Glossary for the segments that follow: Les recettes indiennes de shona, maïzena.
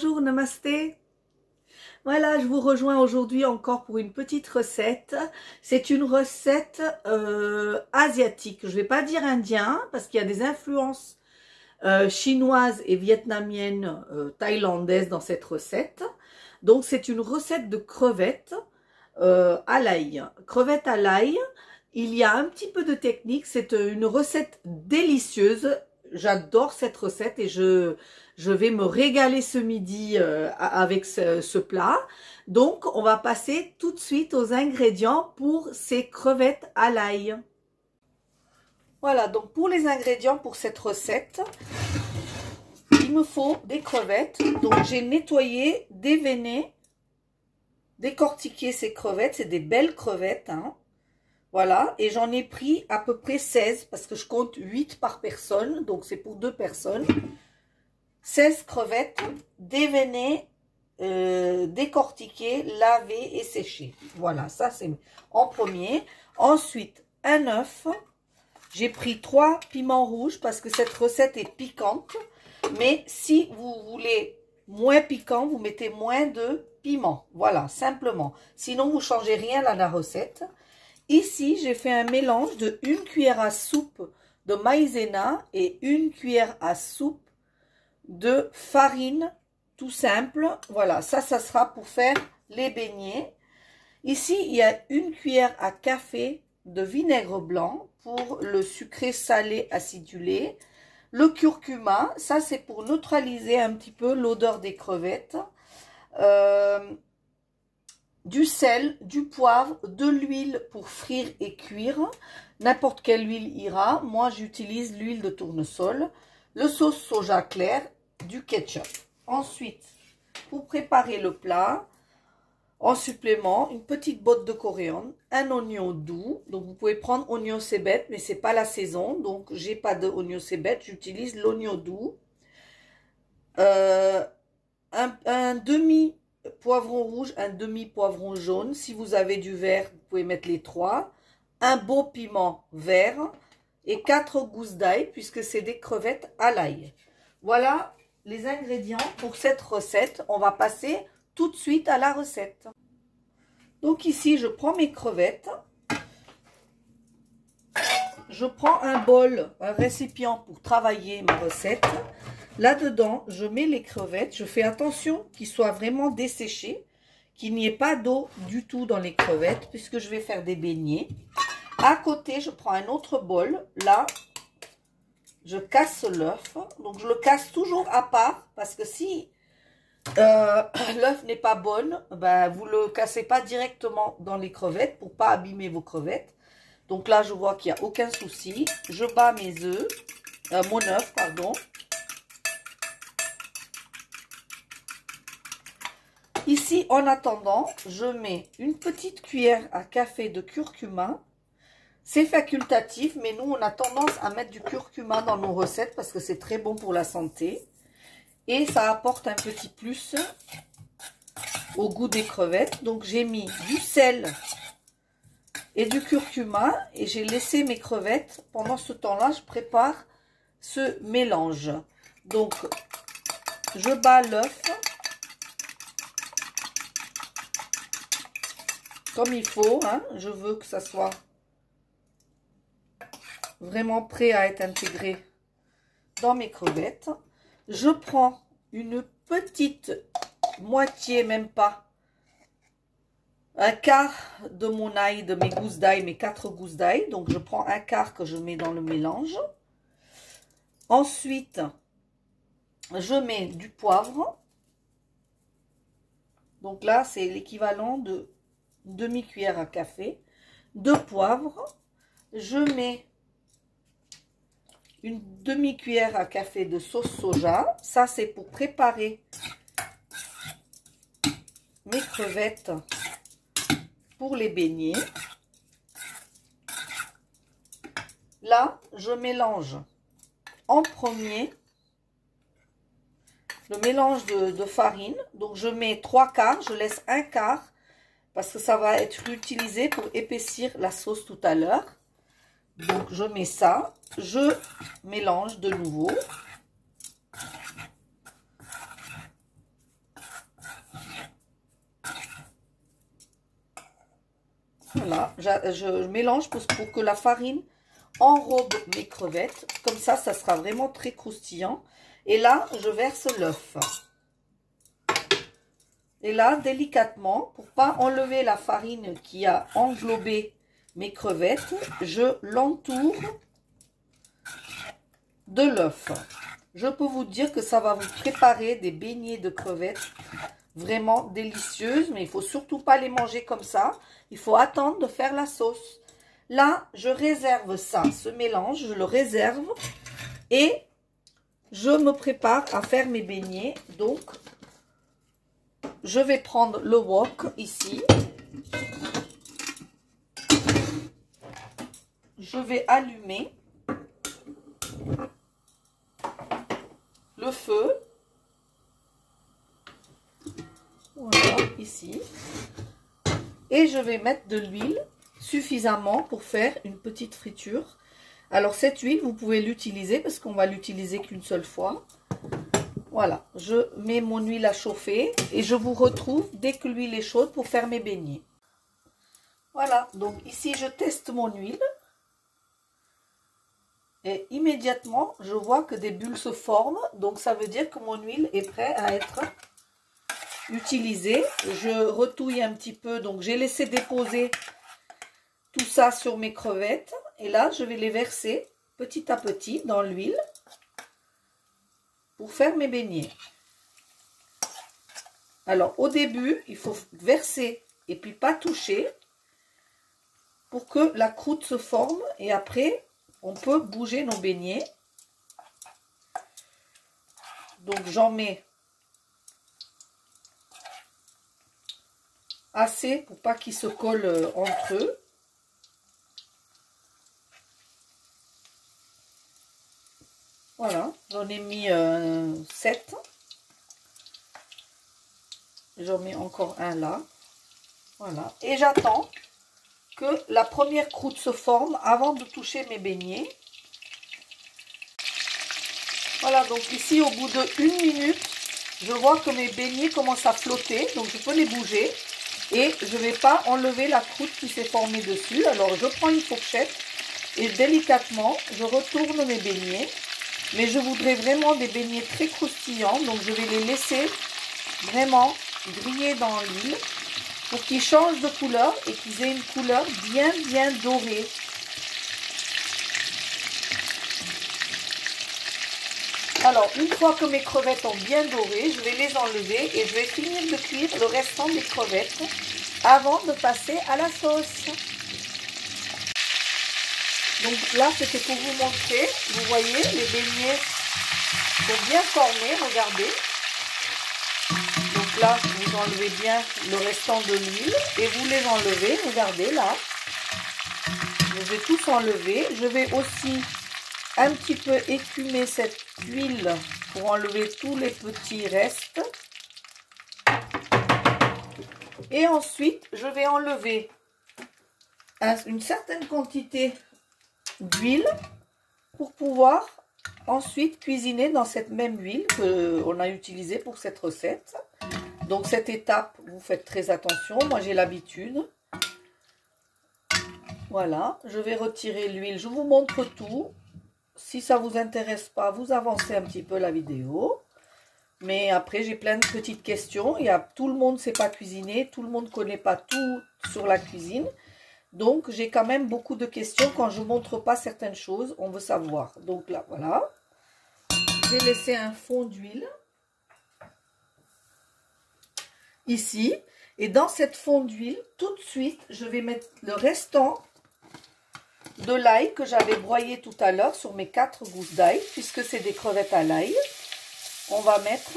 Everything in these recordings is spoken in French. Bonjour, namasté. Voilà, je vous rejoins aujourd'hui encore pour une petite recette. C'est une recette asiatique. Je ne vais pas dire indien parce qu'il y a des influences chinoises et vietnamiennes, thaïlandaises dans cette recette. Donc c'est une recette de crevettes à l'ail. Crevettes à l'ail, il y a un petit peu de technique. C'est une recette délicieuse. J'adore cette recette et je vais me régaler ce midi avec ce plat. Donc, on va passer tout de suite aux ingrédients pour ces crevettes à l'ail. Voilà, donc pour les ingrédients pour cette recette, il me faut des crevettes. Donc, j'ai nettoyé, déveiné, décortiqué ces crevettes. C'est des belles crevettes, hein. Voilà, et j'en ai pris à peu près 16, parce que je compte 8 par personne, donc c'est pour 2 personnes. 16 crevettes déveinées, décortiquées, lavées et séchées. Voilà, ça c'est en premier. Ensuite, un œuf. J'ai pris 3 piments rouges, parce que cette recette est piquante. Mais si vous voulez moins piquant, vous mettez moins de piment. Voilà, simplement. Sinon, vous ne changez rien à la recette. Ici, j'ai fait un mélange de 1 cuillère à soupe de maïzena et 1 cuillère à soupe de farine, tout simple. Voilà, ça sera pour faire les beignets. Ici, il y a 1 cuillère à café de vinaigre blanc pour le sucré salé acidulé. Le curcuma, ça c'est pour neutraliser un petit peu l'odeur des crevettes. Du sel, du poivre, de l'huile pour frire et cuire. N'importe quelle huile ira. Moi, j'utilise l'huile de tournesol. Le sauce soja claire, du ketchup. Ensuite, pour préparer le plat, en supplément, une petite botte de coriandre, un oignon doux. Donc, vous pouvez prendre oignon cébette, mais c'est pas la saison. Donc, j'ai pas d'oignon cébette. J'utilise l'oignon doux. Un demi poivron rouge, un demi poivron jaune. Si vous avez du vert, vous pouvez mettre les 3. Un beau piment vert et 4 gousses d'ail, puisque c'est des crevettes à l'ail. Voilà les ingrédients pour cette recette. On va passer tout de suite à la recette. Donc ici, je prends mes crevettes. Je prends un bol, un récipient pour travailler ma recette. Là-dedans, je mets les crevettes. Je fais attention qu'ils soient vraiment desséchés, qu'il n'y ait pas d'eau du tout dans les crevettes, puisque je vais faire des beignets. À côté, je prends un autre bol. Là, je casse l'œuf. Donc, je le casse toujours à part, parce que si l'œuf n'est pas bonne, ben, vous ne le cassez pas directement dans les crevettes pour ne pas abîmer vos crevettes. Donc là, je vois qu'il n'y a aucun souci. Je bats mes œufs, mon œuf, pardon. Ici, en attendant, je mets une petite cuillère à café de curcuma. C'est facultatif, mais nous, on a tendance à mettre du curcuma dans nos recettes parce que c'est très bon pour la santé. Et ça apporte un petit plus au goût des crevettes. Donc, j'ai mis du sel et du curcuma et j'ai laissé mes crevettes. Pendant ce temps-là, je prépare ce mélange. Donc, je bats l'œuf comme il faut, hein. Je veux que ça soit vraiment prêt à être intégré dans mes crevettes. Je prends une petite moitié, même pas, un quart de mon ail, de mes gousses d'ail, mes 4 gousses d'ail. Donc, je prends un quart que je mets dans le mélange. Ensuite, je mets du poivre. Donc là, c'est l'équivalent de demi-cuillère à café de poivre. Je mets une demi-cuillère à café de sauce soja. Ça, c'est pour préparer mes crevettes pour les beignets. Là, je mélange en premier le mélange de farine. Donc, je mets 3 quarts, je laisse un quart parce que ça va être utilisé pour épaissir la sauce tout à l'heure. Donc, je mets ça. Je mélange de nouveau. Voilà, je mélange pour que la farine enrobe mes crevettes. Comme ça, ça sera vraiment très croustillant. Et là, je verse l'œuf. Et là, délicatement, pour pas enlever la farine qui a englobé mes crevettes, je l'entoure de l'œuf. Je peux vous dire que ça va vous préparer des beignets de crevettes vraiment délicieuses, mais il ne faut surtout pas les manger comme ça. Il faut attendre de faire la sauce. Là, je réserve ça, ce mélange, je le réserve et je me prépare à faire mes beignets. Donc, je vais prendre le wok ici. Je vais allumer le feu. Voilà, ici. Et je vais mettre de l'huile suffisamment pour faire une petite friture. Alors cette huile, vous pouvez l'utiliser parce qu'on va l'utiliser qu'une seule fois. Voilà, je mets mon huile à chauffer et je vous retrouve dès que l'huile est chaude pour faire mes beignets. Voilà, donc ici je teste mon huile. Et immédiatement, je vois que des bulles se forment. Donc ça veut dire que mon huile est prête à être utilisée. Je retouille un petit peu. Donc j'ai laissé déposer tout ça sur mes crevettes. Et là, je vais les verser petit à petit dans l'huile pour faire mes beignets. Alors au début, il faut verser et puis pas toucher pour que la croûte se forme. Et après, on peut bouger nos beignets. Donc j'en mets assez pour pas qu'ils se collent entre eux. Voilà, j'en ai mis 7. J'en mets encore un là. Voilà, et j'attends que la première croûte se forme avant de toucher mes beignets. Voilà, donc ici au bout de 1 minute, je vois que mes beignets commencent à flotter, donc je peux les bouger et je ne vais pas enlever la croûte qui s'est formée dessus. Alors je prends une fourchette et délicatement je retourne mes beignets, mais je voudrais vraiment des beignets très croustillants, donc je vais les laisser vraiment griller dans l'huile pour qu'ils changent de couleur et qu'ils aient une couleur bien dorée. Alors, une fois que mes crevettes ont bien doré, je vais les enlever et je vais finir de cuire le restant des crevettes avant de passer à la sauce. Donc là, c'était pour vous montrer. Vous voyez, les beignets sont bien formés, regardez. Là, vous enlevez bien le restant de l'huile et vous les enlevez. Regardez là, je vais tous enlever. Je vais aussi un petit peu écumer cette huile pour enlever tous les petits restes. Et ensuite, je vais enlever une certaine quantité d'huile pour pouvoir ensuite cuisiner dans cette même huile qu'on a utilisée pour cette recette. Donc cette étape, vous faites très attention. Moi, j'ai l'habitude. Voilà, je vais retirer l'huile. Je vous montre tout. Si ça ne vous intéresse pas, vous avancez un petit peu la vidéo. Mais après, j'ai plein de petites questions. Tout le monde ne sait pas cuisiner. Tout le monde ne connaît pas tout sur la cuisine. Donc, j'ai quand même beaucoup de questions. Quand je ne montre pas certaines choses, on veut savoir. Donc là, voilà. J'ai laissé un fond d'huile ici, et dans cette fonte d'huile, tout de suite, je vais mettre le restant de l'ail que j'avais broyé tout à l'heure sur mes 4 gousses d'ail, puisque c'est des crevettes à l'ail. On va mettre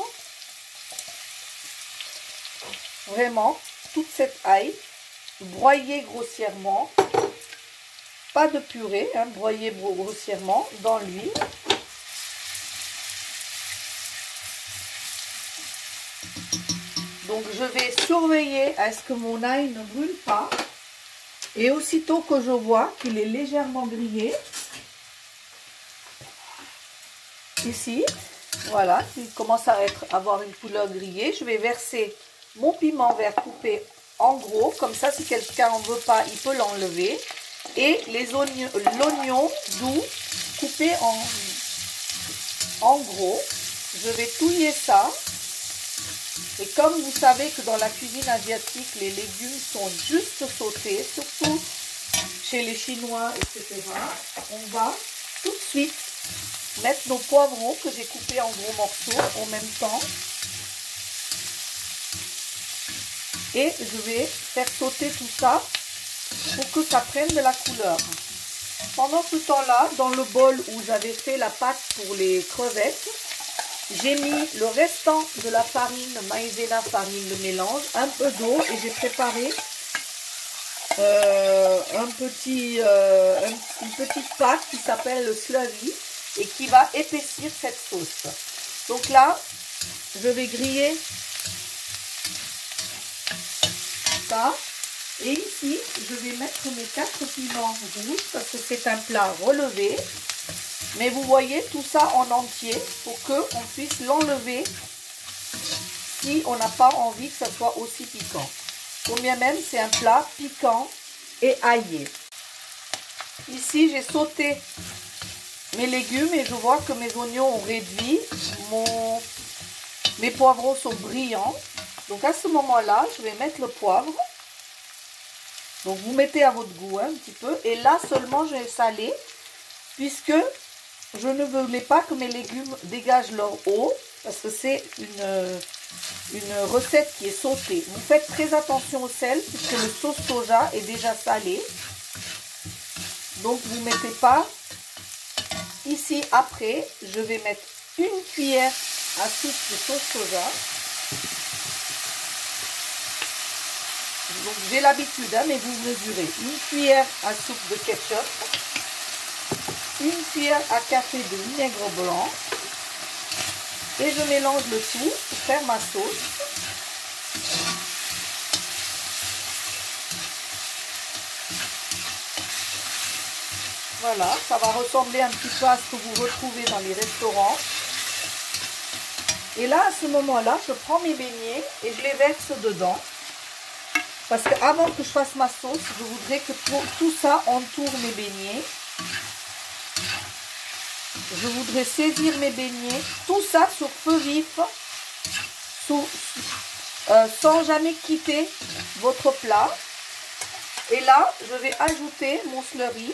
vraiment toute cette ail broyée grossièrement, pas de purée, hein, broyée grossièrement dans l'huile. Donc je vais surveiller à ce que mon ail ne brûle pas. Et aussitôt que je vois qu'il est légèrement grillé, ici, voilà, il commence à avoir une couleur grillée, je vais verser mon piment vert coupé en gros, comme ça si quelqu'un n'en veut pas, il peut l'enlever. Et l'oignon doux coupé en gros. Je vais touiller ça. Et comme vous savez que dans la cuisine asiatique, les légumes sont juste sautés, surtout chez les Chinois, etc. On va tout de suite mettre nos poivrons que j'ai coupés en gros morceaux en même temps. Et je vais faire sauter tout ça pour que ça prenne de la couleur. Pendant ce temps-là, dans le bol où j'avais fait la pâte pour les crevettes, j'ai mis le restant de la farine maïzena, farine de mélange, un peu d'eau et j'ai préparé une petite pâte qui s'appelle le slavi et qui va épaissir cette sauce. Donc là, je vais griller ça. Et ici, je vais mettre mes 4 piments rouges parce que c'est un plat relevé. Mais vous voyez tout ça en entier pour qu'on puisse l'enlever si on n'a pas envie que ça soit aussi piquant. Combien même c'est un plat piquant et aillé. Ici j'ai sauté mes légumes et je vois que mes oignons ont réduit. Mes poivrons sont brillants. Donc à ce moment-là, je vais mettre le poivre. Donc vous mettez à votre goût hein, un petit peu. Et là seulement je vais saler puisque je ne voulais pas que mes légumes dégagent leur eau parce que c'est une recette qui est sautée. Vous faites très attention au sel puisque le sauce soja est déjà salé. Donc vous ne mettez pas. Ici après, je vais mettre une cuillère à soupe de sauce soja. Donc j'ai l'habitude, hein, mais vous mesurez. Une cuillère à soupe de ketchup. Une cuillère à café de vinaigre blanc et je mélange le tout pour faire ma sauce. Voilà, ça va ressembler un petit peu à ce que vous retrouvez dans les restaurants. Et là, à ce moment-là, je prends mes beignets et je les verse dedans. Parce qu'avant que je fasse ma sauce, je voudrais que tout ça entoure mes beignets. Je voudrais saisir mes beignets, tout ça sur feu vif, sans jamais quitter votre plat. Et là, je vais ajouter mon slurry.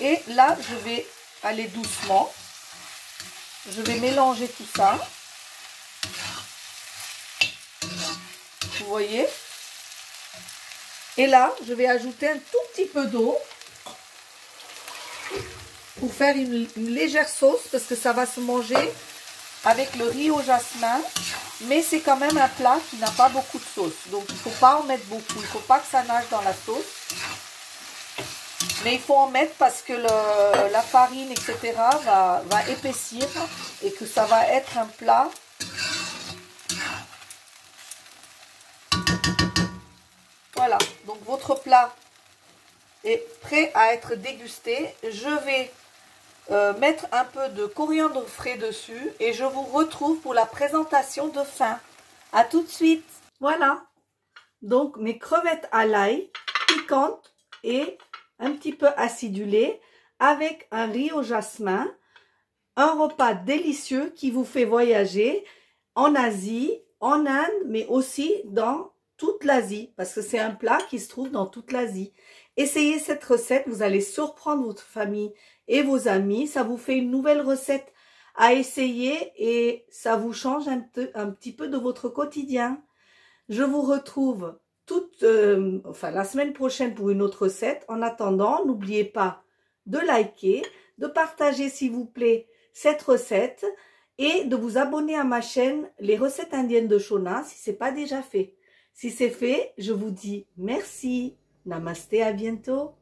Et là, je vais aller doucement. Je vais mélanger tout ça. Vous voyez ? Et là, je vais ajouter un tout petit peu d'eau pour faire une légère sauce parce que ça va se manger avec le riz au jasmin. Mais c'est quand même un plat qui n'a pas beaucoup de sauce. Donc, il ne faut pas en mettre beaucoup. Il ne faut pas que ça nage dans la sauce. Mais il faut en mettre parce que la farine, etc. va épaissir et que ça va être un plat . Voilà, donc votre plat est prêt à être dégusté. Je vais mettre un peu de coriandre frais dessus et je vous retrouve pour la présentation de fin. A tout de suite. Voilà, donc mes crevettes à l'ail, piquantes et un petit peu acidulées, avec un riz au jasmin. Un repas délicieux qui vous fait voyager en Asie, en Inde, mais aussi dans toute l'Asie, parce que c'est un plat qui se trouve dans toute l'Asie. Essayez cette recette, vous allez surprendre votre famille et vos amis. Ça vous fait une nouvelle recette à essayer et ça vous change un petit peu de votre quotidien. Je vous retrouve la semaine prochaine pour une autre recette. En attendant, n'oubliez pas de liker, de partager s'il vous plaît cette recette et de vous abonner à ma chaîne Les recettes indiennes de Shona si ce n'est pas déjà fait. Si c'est fait, je vous dis merci. Namasté, à bientôt.